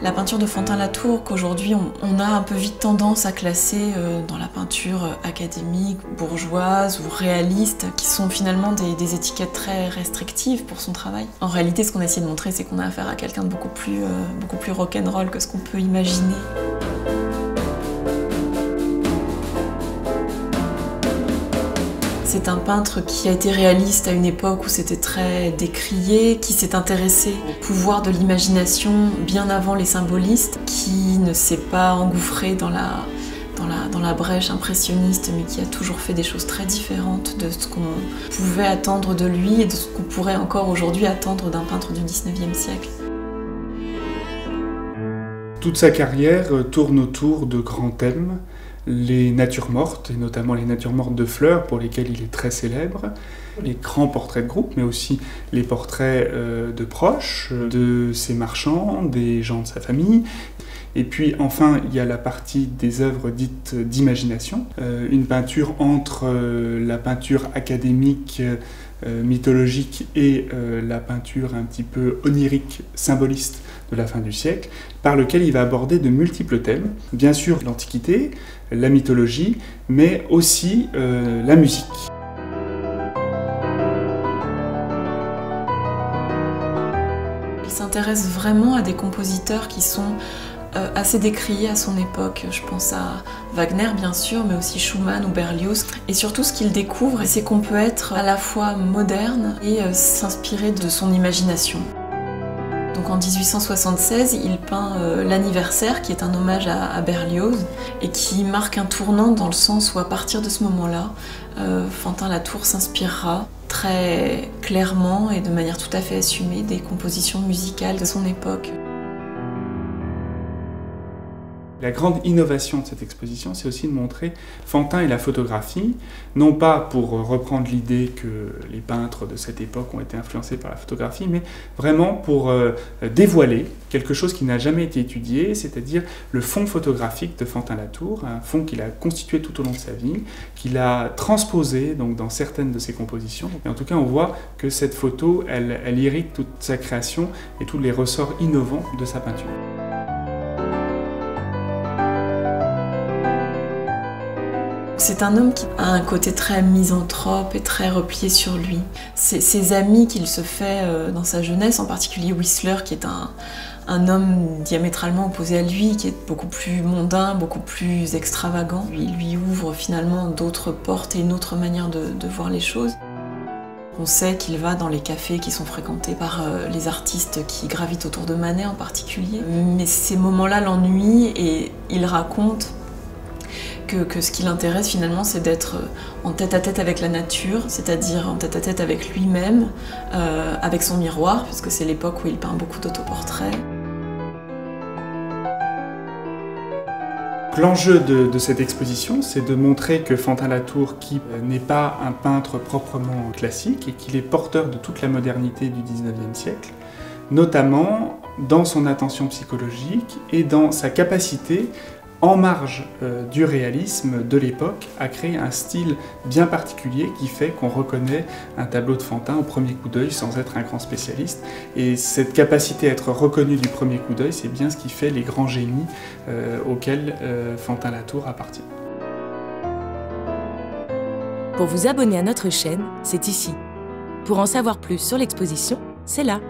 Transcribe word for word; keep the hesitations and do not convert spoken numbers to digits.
La peinture de Fantin-Latour, qu'aujourd'hui on, on a un peu vite tendance à classer euh, dans la peinture académique, bourgeoise ou réaliste, qui sont finalement des, des étiquettes très restrictives pour son travail. En réalité, ce qu'on a essayé de montrer, c'est qu'on a affaire à quelqu'un de beaucoup plus, euh, beaucoup plus rock'n'roll que ce qu'on peut imaginer. C'est un peintre qui a été réaliste à une époque où c'était très décrié, qui s'est intéressé au pouvoir de l'imagination bien avant les symbolistes, qui ne s'est pas engouffré dans la, dans, la, dans la brèche impressionniste, mais qui a toujours fait des choses très différentes de ce qu'on pouvait attendre de lui et de ce qu'on pourrait encore aujourd'hui attendre d'un peintre du dix-neuvième siècle. Toute sa carrière tourne autour de grands thèmes. Les natures mortes, et notamment les natures mortes de fleurs pour lesquelles il est très célèbre, les grands portraits de groupe, mais aussi les portraits de proches, de ses marchands, des gens de sa famille. Et puis enfin, il y a la partie des œuvres dites d'imagination, une peinture entre la peinture académique, mythologique et la peinture un petit peu onirique, symboliste de la fin du siècle, par lequel il va aborder de multiples thèmes, bien sûr l'Antiquité, la mythologie, mais aussi euh, la musique. Il s'intéresse vraiment à des compositeurs qui sont euh, assez décriés à son époque. Je pense à Wagner bien sûr, mais aussi Schumann ou Berlioz. Et surtout ce qu'il découvre, c'est qu'on peut être à la fois moderne et euh, s'inspirer de son imagination. Donc en mille huit cent soixante-seize, il peint euh, l'anniversaire, qui est un hommage à, à Berlioz, et qui marque un tournant dans le sens où à partir de ce moment-là, euh, Fantin-Latour s'inspirera très clairement et de manière tout à fait assumée des compositions musicales de son époque. La grande innovation de cette exposition, c'est aussi de montrer Fantin et la photographie, non pas pour reprendre l'idée que les peintres de cette époque ont été influencés par la photographie, mais vraiment pour euh, dévoiler quelque chose qui n'a jamais été étudié, c'est-à-dire le fond photographique de Fantin-Latour, un fond qu'il a constitué tout au long de sa vie, qu'il a transposé donc, dans certaines de ses compositions. Et en tout cas, on voit que cette photo, elle, elle irrigue toute sa création et tous les ressorts innovants de sa peinture. C'est un homme qui a un côté très misanthrope et très replié sur lui. Ses, ses amis qu'il se fait dans sa jeunesse, en particulier Whistler, qui est un, un homme diamétralement opposé à lui, qui est beaucoup plus mondain, beaucoup plus extravagant, il lui ouvre finalement d'autres portes et une autre manière de, de voir les choses. On sait qu'il va dans les cafés qui sont fréquentés par les artistes qui gravitent autour de Manet en particulier, mais ces moments-là l'ennuient et il raconte Que, que ce qui l'intéresse finalement, c'est d'être en tête-à-tête avec la nature, c'est-à-dire en tête-à-tête avec lui-même, euh, avec son miroir, puisque c'est l'époque où il peint beaucoup d'autoportraits. L'enjeu de, de cette exposition, c'est de montrer que Fantin-Latour, qui n'est pas un peintre proprement classique, et qu'il est porteur de toute la modernité du dix-neuvième siècle, notamment dans son attention psychologique et dans sa capacité en marge euh, du réalisme de l'époque, a créé un style bien particulier qui fait qu'on reconnaît un tableau de Fantin au premier coup d'œil sans être un grand spécialiste. Et cette capacité à être reconnue du premier coup d'œil, c'est bien ce qui fait les grands génies euh, auxquels euh, Fantin-Latour appartient. Pour vous abonner à notre chaîne, c'est ici. Pour en savoir plus sur l'exposition, c'est là.